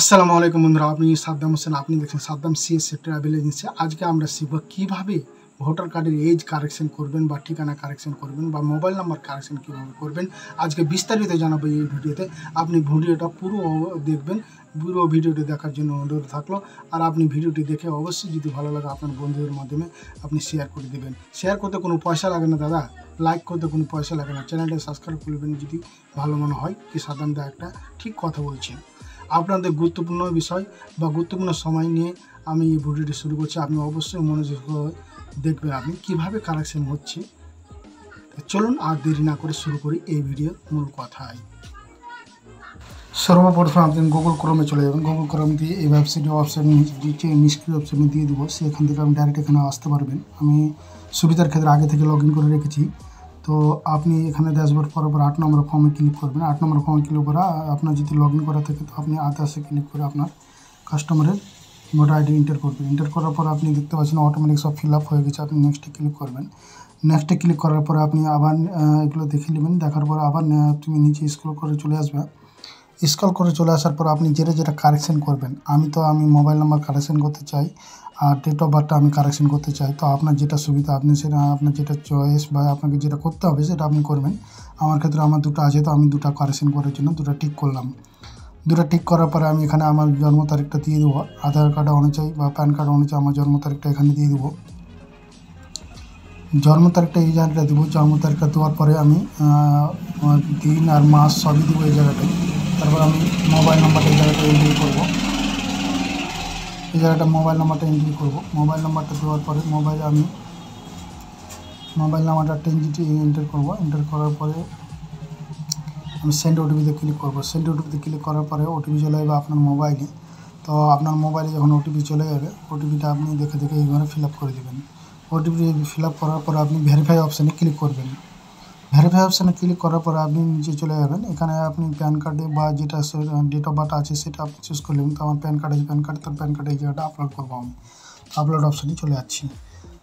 আসসালামু আলাইকুম বন্ধুরা, আপনি সাদ্দাম হোসেন। আপনি দেখছেন সাদ্দাম সিএসসি ট্রাভেল এজেন্সি। আজকে আমরা শিখব কীভাবে ভোটার কার্ডের এজ কারেকশন করবেন বা ঠিকানা কারেকশন করবেন বা মোবাইল নাম্বার কারেকশন কীভাবে করবেন। আজকে বিস্তারিত জানাবো এই ভিডিওতে। আপনি ভিডিওটা পুরো দেখবেন। পুরো ভিডিওটি দেখার জন্য অনুরোধ থাকলো। আর আপনি ভিডিওটি দেখে অবশ্যই যদি ভালো লাগে আপনার বন্ধুদের মাধ্যমে আপনি শেয়ার করে দেবেন। শেয়ার করতে কোনো পয়সা লাগে না দাদা, লাইক করতে কোনো পয়সা লাগে না। চ্যানেলটা সাবস্ক্রাইব করবেন যদি ভালো মনে হয়। কি সাদ্দাম দা একটা ঠিক কথা বলছেন। আপনাদের গুরুত্বপূর্ণ বিষয় বা গুরুত্বপূর্ণ সময় নিয়ে আমি এই ভিডিওটি শুরু করছি। আপনি অবশ্যই মনোযোগ দেখবেন আপনি কীভাবে কারেকশন হচ্ছে। চলুন আর দেরি না করে শুরু করি এই ভিডিওর মূল কথায়। সর্বপ্রথম আপনি গুগল ক্রোমে চলে যাবেন। গুগল ক্রোম দিয়ে এই ওয়েবসাইটে নিষ্ক্রিয় অপশানে দিয়ে দেবো, সেখান থেকে আপনি ডাইরেক্ট এখানে আসতে পারবেন। আমি সুবিধার ক্ষেত্রে আগে থেকে লগ ইন করে রেখেছি। তো আপনি এখানে ড্যাশবোর্ড পরপর 8 নম্বর ফর্মে ক্লিক করবেন। 8 নম্বর ফর্মে ক্লিক করা আপনার যদি লগ ইন করা থাকে তো আপনি আদার্সে ক্লিক করে আপনার কাস্টমারের ভোটার আইডি এন্টার করবেন। এন্টার করার পর আপনি দেখতে পাচ্ছেন অটোমেটিক সব ফিল আপ হয়ে গেছে। আপনি নেক্সটে ক্লিক করবেন। নেক্সটে ক্লিক করার পর আপনি আবার এগুলো দেখে নেবেন। দেখার পর আবার তুমি নিচে স্ক্রল করে চলে আসবে। স্ক্রল করে চলে আসার পর আপনি যেটা কারেকশন করবেন, আমি মোবাইল নাম্বার কারেকশন করতে চাই আর ডেট অফ বার্থটা আমি কারেকশন করতে চাই। তো আপনার যেটা সুবিধা আপনি সেটা আপনার যেটা চয়েস বা আপনাকে যেটা করতে হবে সেটা আপনি করবেন। আমার ক্ষেত্রে আমার দুটো আছে, তো আমি দুটো কারেকশন করার জন্য দুটো টিক করলাম। দুটো টিক করার পরে আমি এখানে আমার জন্ম তারিখটা দিয়ে দেবো। আধার কার্ড অনুযায়ী বা প্যান কার্ড অনুযায়ী আমার জন্ম তারিখটা এখানে দিয়ে দেবো। জন্ম তারিখটা এই জায়গাটা দেবো। জন্ম তারিখটা দেওয়ার পরে আমি দিন আর মাস সবই দেবো এই জায়গাটায়। তারপর আমি মোবাইল নাম্বারটা এই জায়গাটা এন্ট্রি করবো। এই জায়গাটা মোবাইল নাম্বারটা এন্ট্রি করবো। মোবাইল নাম্বারটা দেওয়ার পরে মোবাইল নাম্বারটা এন্টার করবো। এন্টার করার পরে আমি সেন্ড ওটিপিতে ক্লিক করবো। সেন্ড ওটিপিতে ক্লিক করার পরে ওটিপি চলে যাবে আপনার মোবাইলে। তো আপনার মোবাইলে যখন ওটিপি চলে যাবে, ওটিপিটা আপনি দেখে দেখে এইভাবে ফিল আপ করে দেবেন। ওটিপি ফিল আপ করার পরে আপনি ভেরিফাই অপশানে ক্লিক করবেন। ভেরিফাই অপশানে ক্লিক করার পরে আপনি নিচে চলে যাবেন। এখানে আপনি প্যান কার্ডে বা যেটা ডেট অফ বার্থ আছে সেটা আপনি চুজ করে নেবেন। তো আমার প্যান কার্ড আছে, প্যান কার্ডে এই জায়গাটা আপলোড করবো। আমি আপলোড অপশানে চলে যাচ্ছি।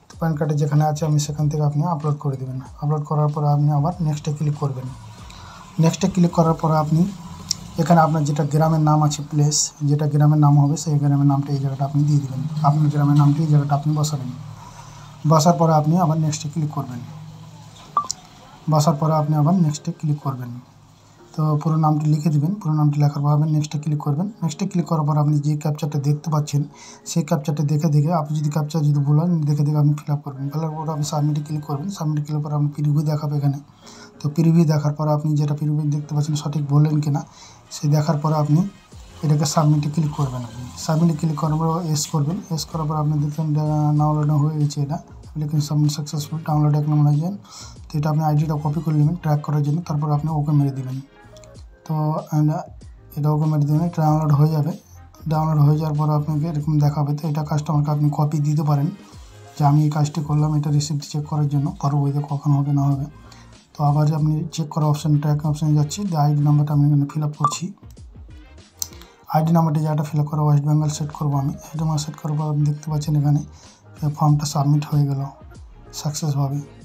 তো প্যান কার্ডে যেখানে আছে আমি সেখান থেকে আপনি আপলোড করে দেবেন। আপলোড করার পরে আপনি আবার নেক্সটে ক্লিক করবেন। নেক্সটে ক্লিক করার পরে আপনি এখানে আপনার যেটা গ্রামের নাম আছে, প্লেস যেটা গ্রামের নাম হবে সেই গ্রামের নামটা এই জায়গাটা আপনি দিয়ে দেবেন। আপনার গ্রামের নামটি এই জায়গাটা আপনি বসাবেন। বসার পরে আপনি আবার নেক্সটে ক্লিক করবেন। বসার পরে আপনি আবার নেক্সটে ক্লিক করবেন। তো পুরো নামটি লিখে দেবেন। পুরো নামটি লেখার পর আপনি নেক্সটে ক্লিক করবেন। নেক্সটে ক্লিক করার পর আপনি যে ক্যাপচারটা দেখতে পাচ্ছেন সেই ক্যাপচারটা দেখে আপনি যদি ক্যাপচার যদি বলেন দেখে আপনি ফিল আপ করবেন। ফিল আপ করার পর আপনি সাবমিটে ক্লিক করবেন। সাবমিটে ক্লিক করার পর আপনি প্রিভিউ দেখাবে এখানে। তো প্রিভিউ দেখার পর আপনি যেটা প্রিভিউ দেখতে পাচ্ছেন সঠিক বললেন কিনা সেই দেখার পর আপনি এটাকে সাবমিটে ক্লিক করবেন। আপনি সাবমিটে ক্লিক করার পর এস করবেন। এস করার পর আপনি দেখবেন ডাউনলোড হয়ে গেছে। এটা application submit successful, download acknowledgement. তো এটা আপনি আইডিটা কপি করে নেবেন ট্র্যাক করার জন্য। তারপর আপনি ওকে মেরে দেবেন। তো এটা ওকে মেরে দেবেন, ডাউনলোড হয়ে যাবে। ডাউনলোড হয়ে যাওয়ার পর আপনাকে এরকম দেখাবে। তো এটা কাস্টমারকে আপনি কপি দিতে পারেন যে আমি এই কাজটি করলাম, এটা রিসিপ্ট চেক করার জন্য পরবর্তীতে কখন হবে না হবে। তো আবার আপনি চেক করা অপশান, ট্র্যাক অপশানে যাচ্ছি। যে আইডি নাম্বারটা আমি এখানে ফিল আপ করছি। আইডি নাম্বারটা যেটা ফিল আপ করা ওয়েস্ট বেঙ্গল সেট করবো আমি। আইডি নাম্বার সেট করার পর আপনি দেখতে পাচ্ছেন এখানে ফর্মটা সাবমিট হয়ে গেল সাকসেসভাবে।